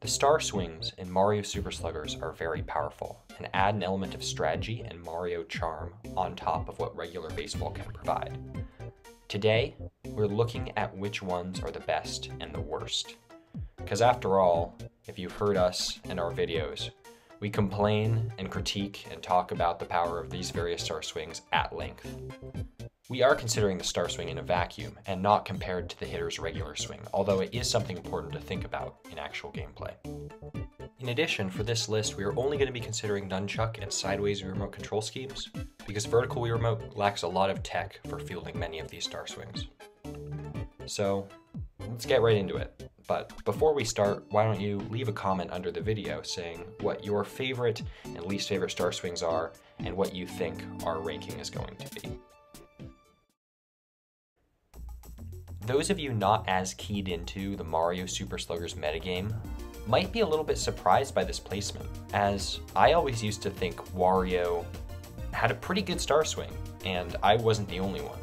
The star swings in Mario Super Sluggers are very powerful and add an element of strategy and Mario charm on top of what regular baseball can provide. Today, we're looking at which ones are the best and the worst. Because after all, if you've heard us and our videos, we complain and critique and talk about the power of these various star swings at length. We are considering the star swing in a vacuum and not compared to the hitter's regular swing, although it is something important to think about in actual gameplay. In addition, for this list, we are only going to be considering Nunchuk and sideways Wii Remote control schemes, because vertical Wii Remote lacks a lot of tech for fielding many of these star swings. So let's get right into it. But before we start, why don't you leave a comment under the video saying what your favorite and least favorite star swings are and what you think our ranking is going to be. Those of you not as keyed into the Mario Super Sluggers metagame might be a little bit surprised by this placement, as I always used to think Wario had a pretty good star swing, and I wasn't the only one.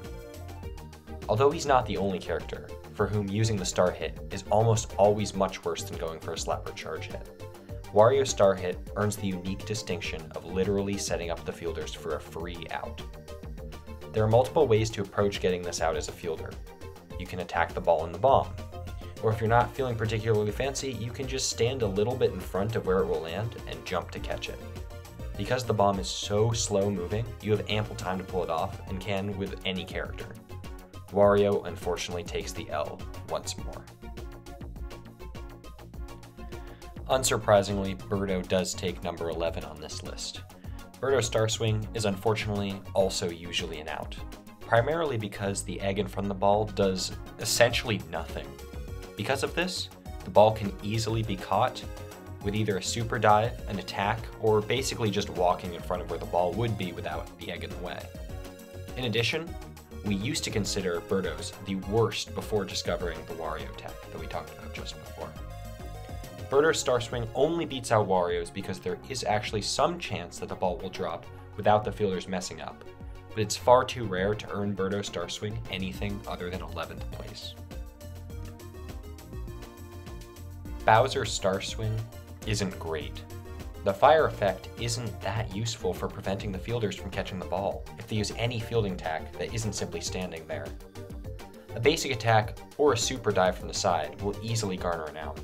Although he's not the only character for whom using the star hit is almost always much worse than going for a slap or charge hit. Wario's star hit earns the unique distinction of literally setting up the fielders for a free out. There are multiple ways to approach getting this out as a fielder. You can attack the ball in the bomb, or if you're not feeling particularly fancy, you can just stand a little bit in front of where it will land and jump to catch it. Because the bomb is so slow moving, you have ample time to pull it off and can with any character. Wario unfortunately takes the L once more. Unsurprisingly, Birdo does take number 11 on this list. Birdo's star swing is unfortunately also usually an out, primarily because the egg in front of the ball does essentially nothing. Because of this, the ball can easily be caught with either a super dive, an attack, or basically just walking in front of where the ball would be without the egg in the way. In addition, we used to consider Birdo's the worst before discovering the Wario tech that we talked about just before. Birdo's star swing only beats out Wario's because there is actually some chance that the ball will drop without the fielders messing up, but it's far too rare to earn Birdo's star swing anything other than 11th place. Bowser's star swing isn't great. The fire effect isn't that useful for preventing the fielders from catching the ball if they use any fielding tack that isn't simply standing there. A basic attack or a super dive from the side will easily garner an out,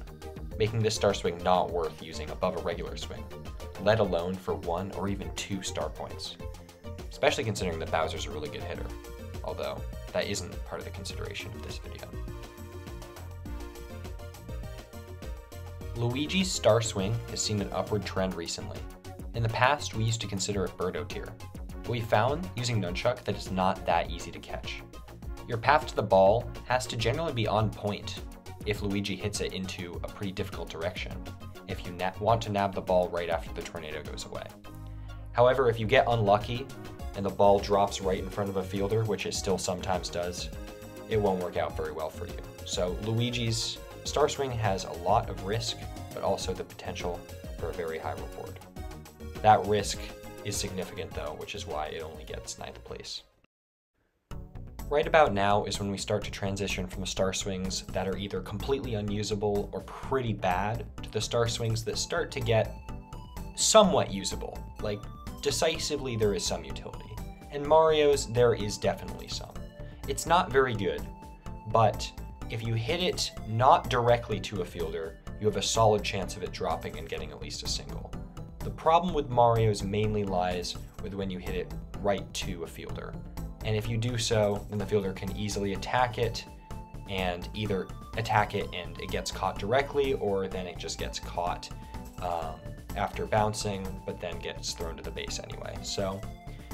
making this star swing not worth using above a regular swing, let alone for 1 or even 2 star points, especially considering that Bowser's a really good hitter, although that isn't part of the consideration of this video. Luigi's star swing has seen an upward trend recently. In the past, we used to consider it Birdo tier, but we found, using Nunchuk, that it's not that easy to catch. Your path to the ball has to generally be on point if Luigi hits it into a pretty difficult direction, if you want to nab the ball right after the tornado goes away. However, if you get unlucky and the ball drops right in front of a fielder, which it still sometimes does, it won't work out very well for you. So Luigi's star swing has a lot of risk, but also the potential for a very high reward. That risk is significant though, which is why it only gets 9th place. Right about now is when we start to transition from the star swings that are either completely unusable or pretty bad to the star swings that start to get somewhat usable. Like decisively there is some utility. And Mario's there is definitely some. It's not very good, but if you hit it not directly to a fielder, you have a solid chance of it dropping and getting at least a single. The problem with Mario's mainly lies with when you hit it right to a fielder. And if you do so, then the fielder can easily attack it, and either attack it and it gets caught directly, or then it just gets caught after bouncing, but then gets thrown to the base anyway. So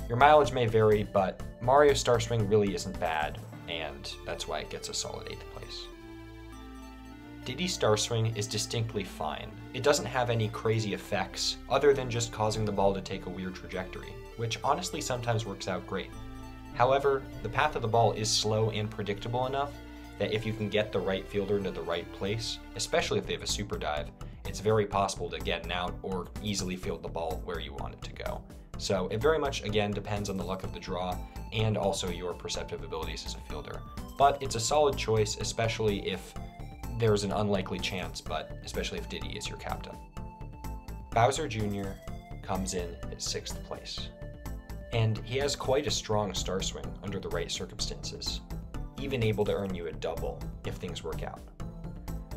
your mileage may vary, but Mario's star swing really isn't bad, and that's why it gets a solid 8th place. Diddy's star swing is distinctly fine. It doesn't have any crazy effects other than just causing the ball to take a weird trajectory, which honestly sometimes works out great. However, the path of the ball is slow and predictable enough that if you can get the right fielder into the right place, especially if they have a super dive, it's very possible to get an out or easily field the ball where you want it to go. So it very much, again, depends on the luck of the draw and also your perceptive abilities as a fielder. But it's a solid choice, especially if there's an unlikely chance, but especially if Diddy is your captain. Bowser Jr. comes in at 6th place, and he has quite a strong star swing under the right circumstances, even able to earn you a double if things work out.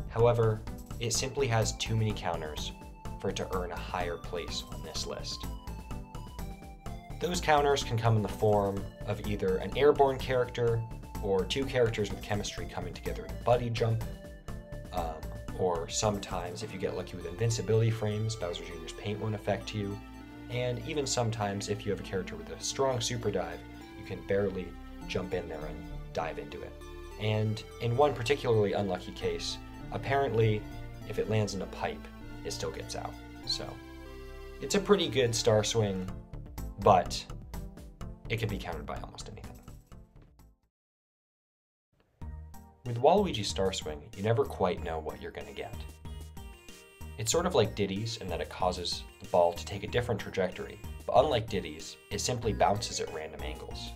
However, it simply has too many counters for it to earn a higher place on this list. Those counters can come in the form of either an airborne character, or two characters with chemistry coming together in a buddy jump, or sometimes, if you get lucky with invincibility frames, Bowser Jr.'s paint won't affect you, and even sometimes, if you have a character with a strong super dive, you can barely jump in there and dive into it. And in one particularly unlucky case, apparently, if it lands in a pipe, it still gets out. So, it's a pretty good star swing, but it can be countered by almost anything. With Waluigi's star swing, you never quite know what you're going to get. It's sort of like Diddy's in that it causes the ball to take a different trajectory, but unlike Diddy's, it simply bounces at random angles.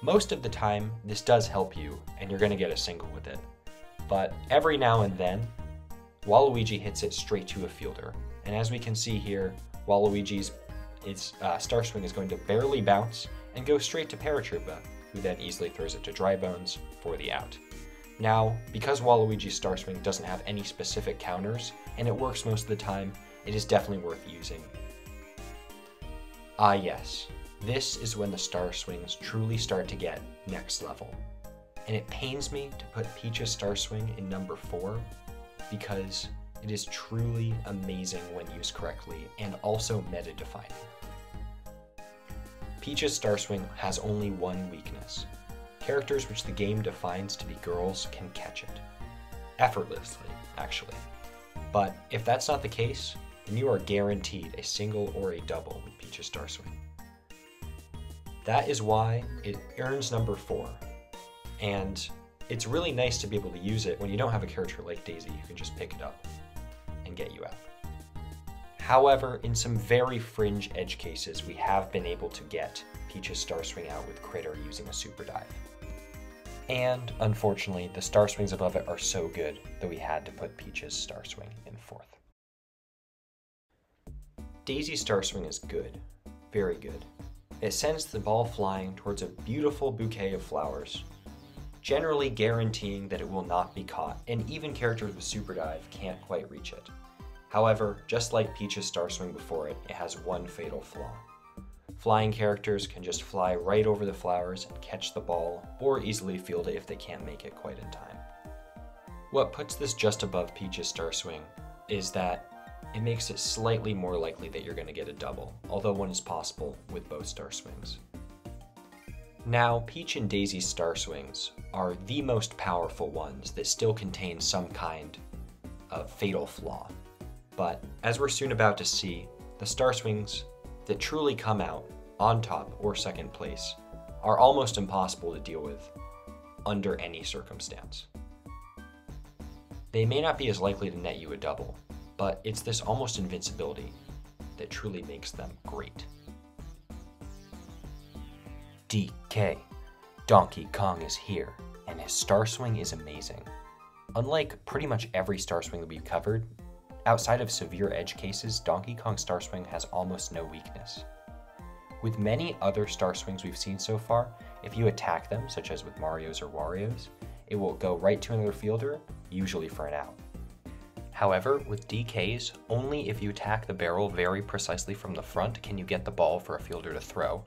Most of the time, this does help you, and you're going to get a single with it. But every now and then, Waluigi hits it straight to a fielder, and as we can see here, Waluigi's star swing is going to barely bounce and go straight to Paratroopa, who then easily throws it to Dry Bones for the out. Now, because Waluigi's star swing doesn't have any specific counters, and it works most of the time, it is definitely worth using. Ah yes, this is when the star swings truly start to get next level. And it pains me to put Peach's star swing in number 4, because it is truly amazing when used correctly, and also meta-defining. Peach's star swing has only one weakness. Characters which the game defines to be girls can catch it. Effortlessly, actually. But if that's not the case, then you are guaranteed a single or a double with Peach's star swing. That is why it earns number 4. And it's really nice to be able to use it when you don't have a character like Daisy who can just pick it up and get you out. However, in some very fringe edge cases, we have been able to get Peach's star swing out with Critter using a super dive. And unfortunately, the star swings above it are so good that we had to put Peach's star swing in 4th. Daisy's star swing is good, very good. It sends the ball flying towards a beautiful bouquet of flowers, generally guaranteeing that it will not be caught, and even characters with super dive can't quite reach it. However, just like Peach's star swing before it, it has one fatal flaw. Flying characters can just fly right over the flowers and catch the ball, or easily field it if they can't make it quite in time. What puts this just above Peach's star swing is that it makes it slightly more likely that you're going to get a double, although one is possible with both star swings. Now, Peach and Daisy's star swings are the most powerful ones that still contain some kind of fatal flaw. But as we're soon about to see, the star swings that truly come out on top or 2nd place are almost impossible to deal with under any circumstance. They may not be as likely to net you a double, but it's this almost invincibility that truly makes them great. DK. Donkey Kong is here, and his star swing is amazing. Unlike pretty much every star swing that we've covered, outside of severe edge cases, Donkey Kong's star swing has almost no weakness. With many other star swings we've seen so far, if you attack them, such as with Mario's or Wario's, it will go right to another fielder, usually for an out. However, with DK's, only if you attack the barrel very precisely from the front can you get the ball for a fielder to throw.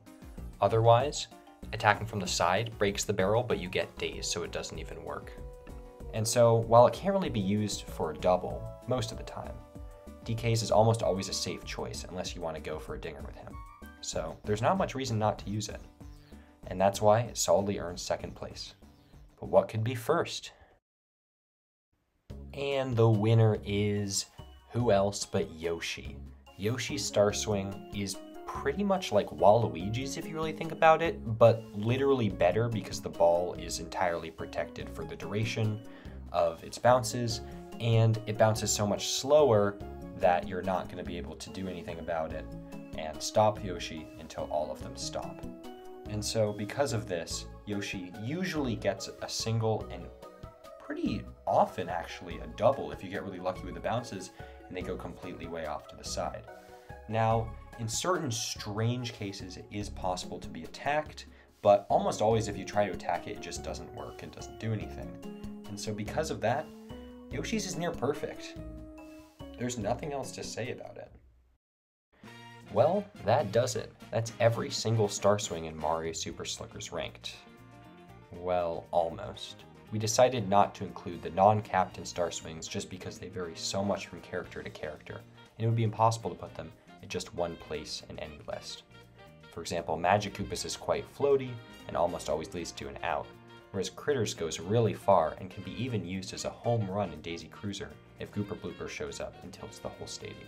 Otherwise, attacking from the side breaks the barrel, but you get dazed, so it doesn't even work. And so, while it can't really be used for a double most of the time, DK's is almost always a safe choice unless you want to go for a dinger with him. So there's not much reason not to use it. And that's why it solidly earns 2nd place. But what could be 1st? And the winner is who else but Yoshi. Yoshi's star swing is pretty much like Waluigi's if you really think about it, but literally better because the ball is entirely protected for the duration of its bounces, and it bounces so much slower that you're not going to be able to do anything about it and stop Yoshi until all of them stop. And so because of this, Yoshi usually gets a single and pretty often actually a double if you get really lucky with the bounces and they go completely way off to the side. Now, in certain strange cases, it is possible to be attacked, but almost always if you try to attack it, it just doesn't work and doesn't do anything. And so because of that, Yoshi's is near perfect. There's nothing else to say about it. Well, that does it. That's every single Star Swing in Mario Super Sluggers Ranked. Well, almost. We decided not to include the non-captain Star Swings just because they vary so much from character to character, and it would be impossible to put them at just one place in any list. For example, Magikoopas is quite floaty and almost always leads to an out, whereas Critters goes really far and can be even used as a home run in Daisy Cruiser if Gooper Blooper shows up and tilts the whole stadium.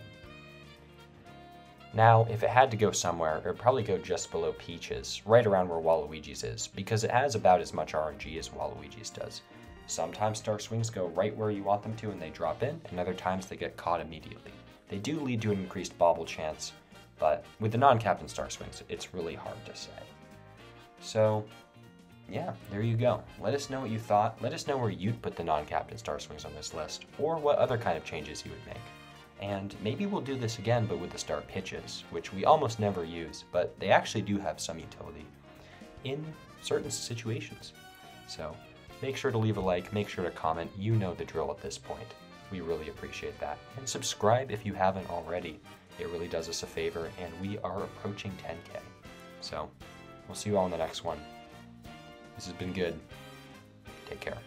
Now, if it had to go somewhere, it would probably go just below Peach's, right around where Waluigi's is, because it has about as much RNG as Waluigi's does. Sometimes Star Swings go right where you want them to and they drop in, and other times they get caught immediately. They do lead to an increased bobble chance, but with the non-captain Star Swings, it's really hard to say. So, yeah, there you go. Let us know what you thought. Let us know where you'd put the non-captain Star Swings on this list, or what other kind of changes you would make. And maybe we'll do this again, but with the star pitches, which we almost never use, but they actually do have some utility in certain situations. So make sure to leave a like, make sure to comment, you know the drill at this point. We really appreciate that. And subscribe if you haven't already. It really does us a favor, and we are approaching 10K. So we'll see you all in the next one. This has been good. Take care.